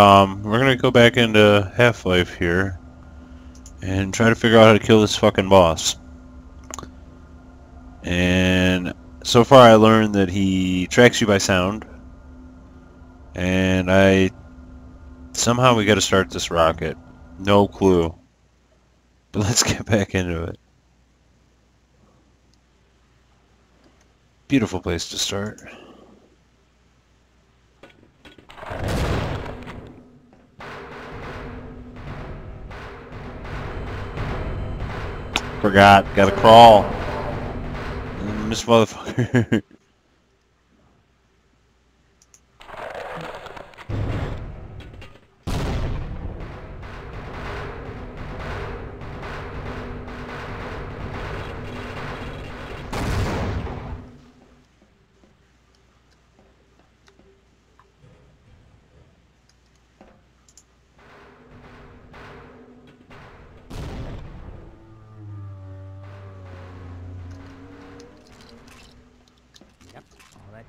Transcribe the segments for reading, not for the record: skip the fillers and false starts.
We're gonna go back into Half-Life here and try to figure out how to kill this fucking boss. And so far I learned that he tracks you by sound, and I somehow we gotta start this rocket. No clue. But let's get back into it. Beautiful place to start. Forgot. Gotta crawl. Miss motherfucker.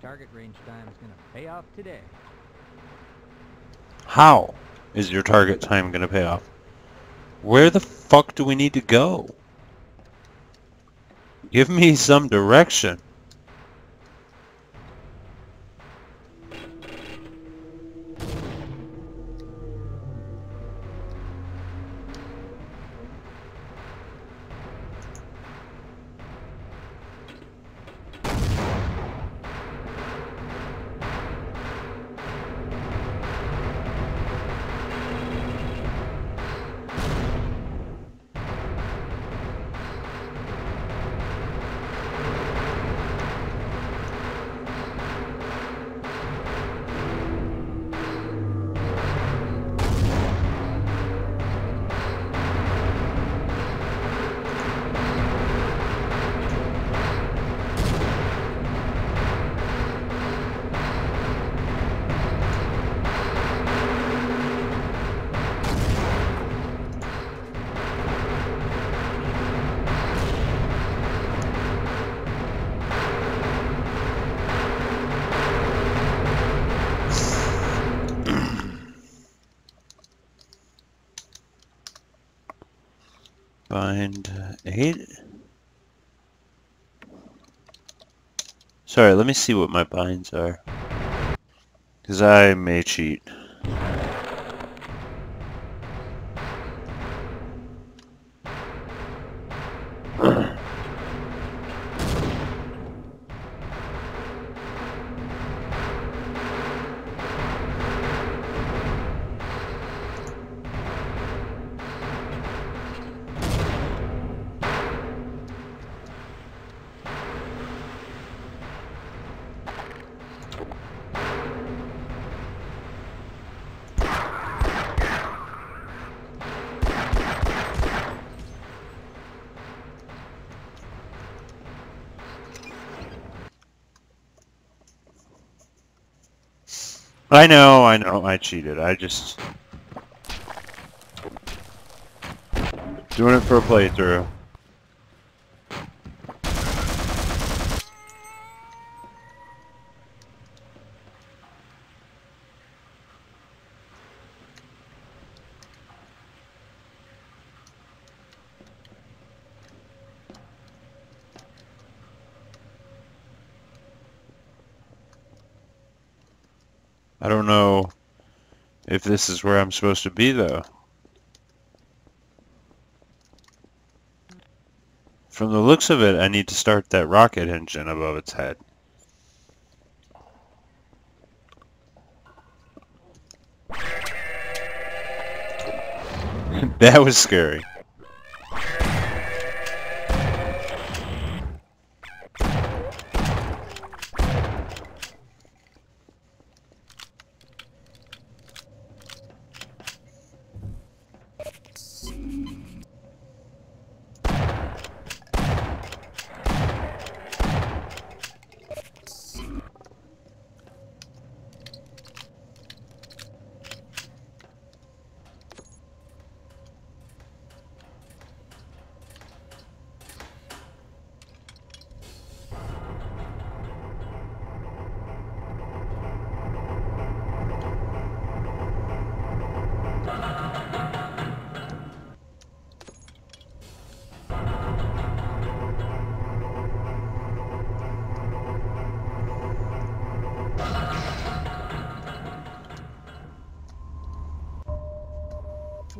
Target range time is going to pay off today. How is your target time going to pay off? Where the fuck do we need to go? Give me some direction. Find 8. Sorry, let me see what my binds are, because I may cheat. I know, I cheated. I just... doing it for a playthrough. I don't know if this is where I'm supposed to be, though. From the looks of it, I need to start that rocket engine above its head. That was scary.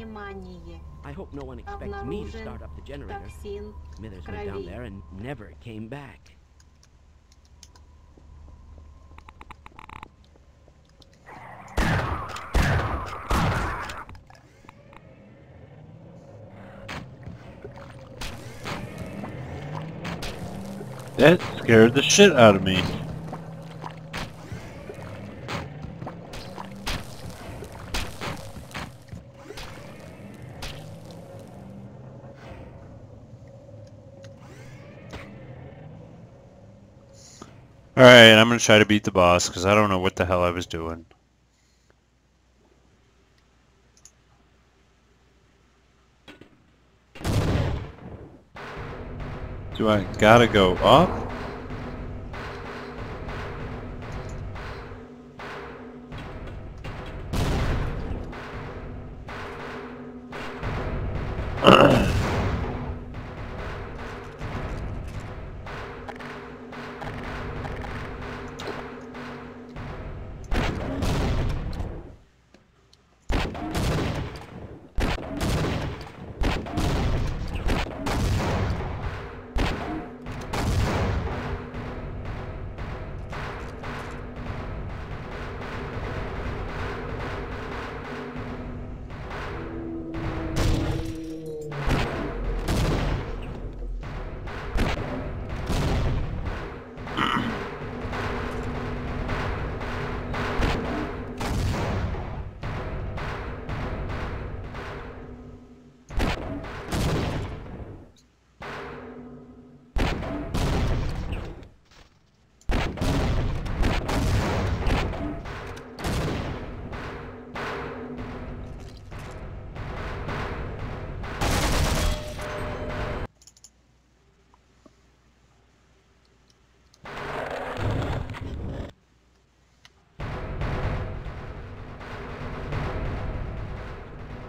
Внимание. I hope no one expects me to start up the generator. Smithers went down there and never came back. That scared the shit out of me. Alright, I'm gonna try to beat the boss because I don't know what the hell I was doing. Do I gotta go up?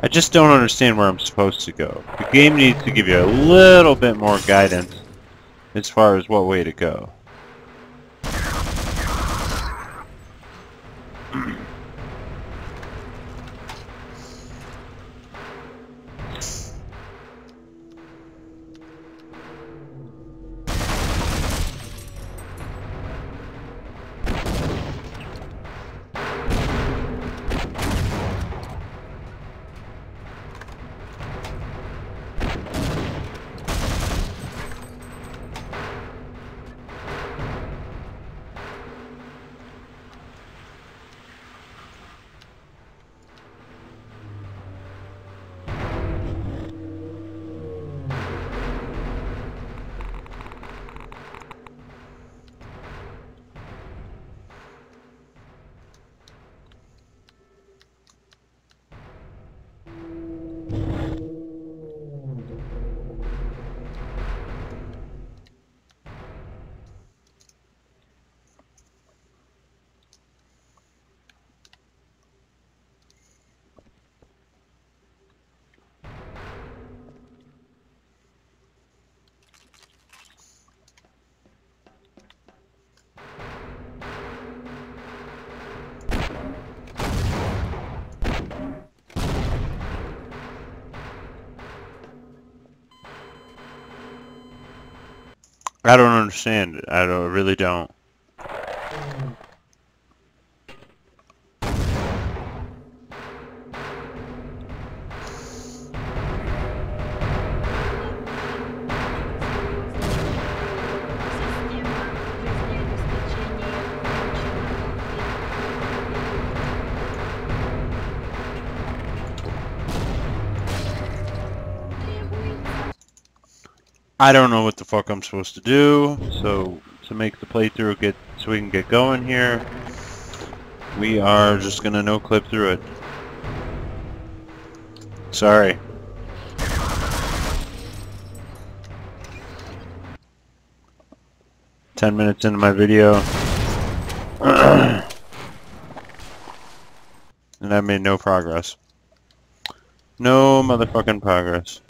I just don't understand where I'm supposed to go. The game needs to give you a little bit more guidance as far as what way to go. I don't understand it. I really don't. I don't know what the fuck I'm supposed to do, so to make the playthrough so we can get going here, we are just gonna no-clip through it. Sorry. Ten minutes into my video, and I made no progress. No motherfucking progress.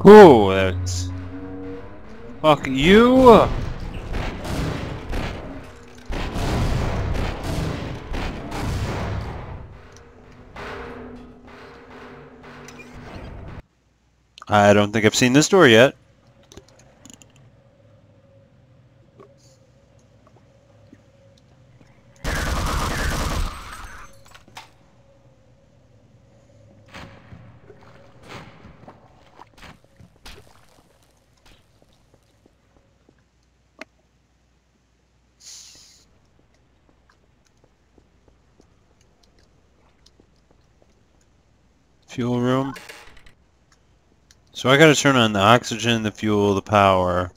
Cool, that's... Fuck you! I don't think I've seen this door yet. Fuel room. So I gotta turn on the oxygen, the fuel, the power.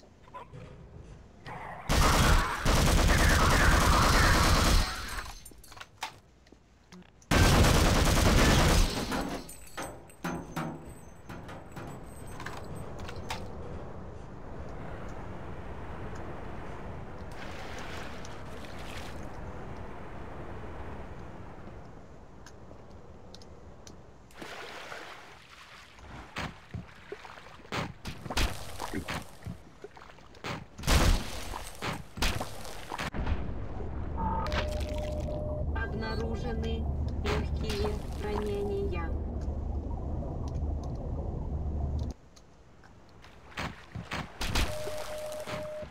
Обнаружены легкие ранения.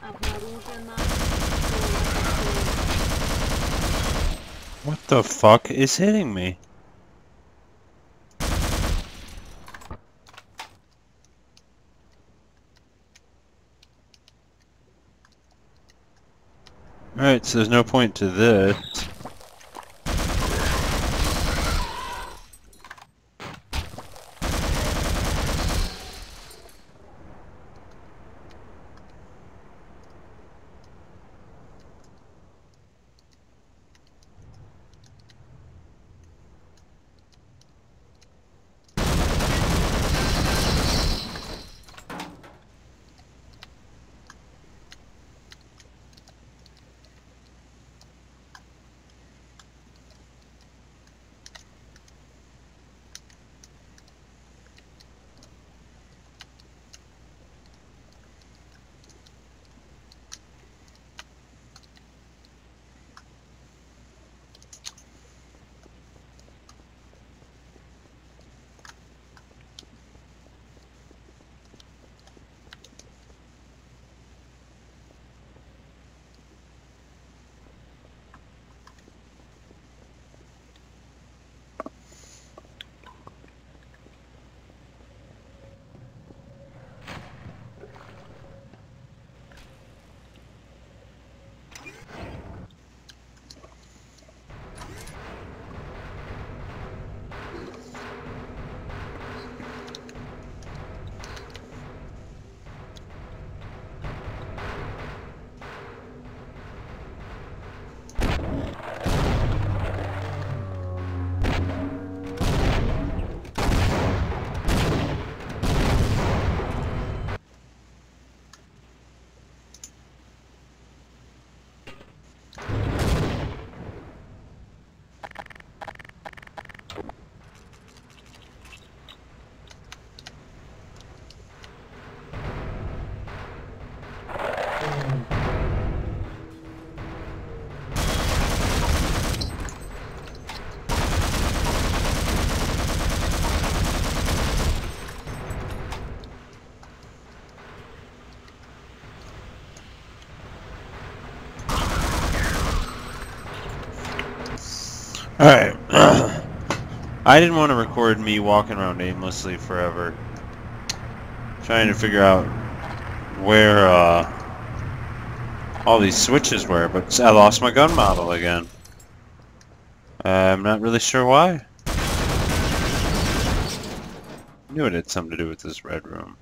Обнаружено... What the fuck is hitting me? Alright, so there's no point to this. Alright, I didn't want to record me walking around aimlessly forever, trying to figure out where all these switches were, but I lost my gun model again. I'm not really sure why. I knew it had something to do with this red room.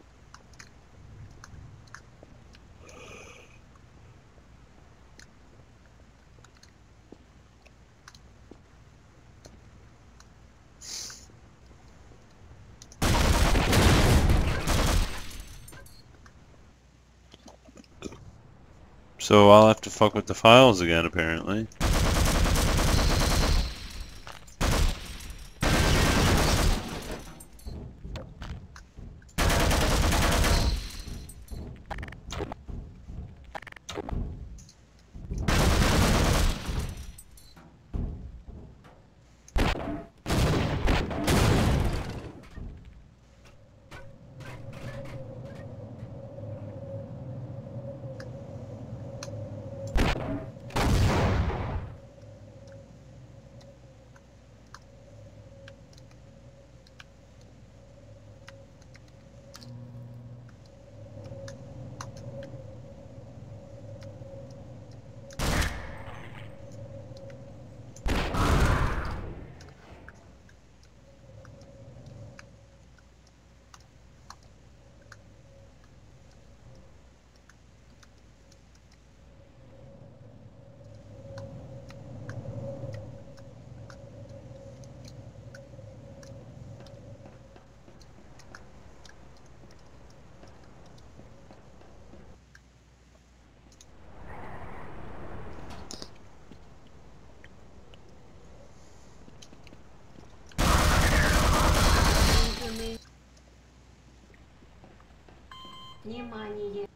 So I'll have to fuck with the files again, apparently. Внимание!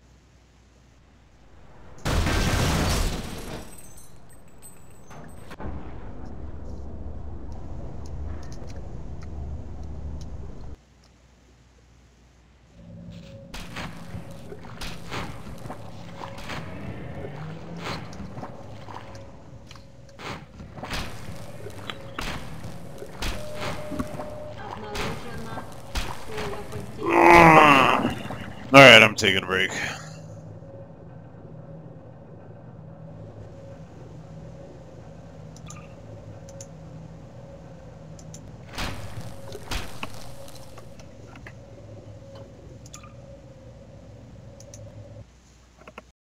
Alright, I'm taking a break.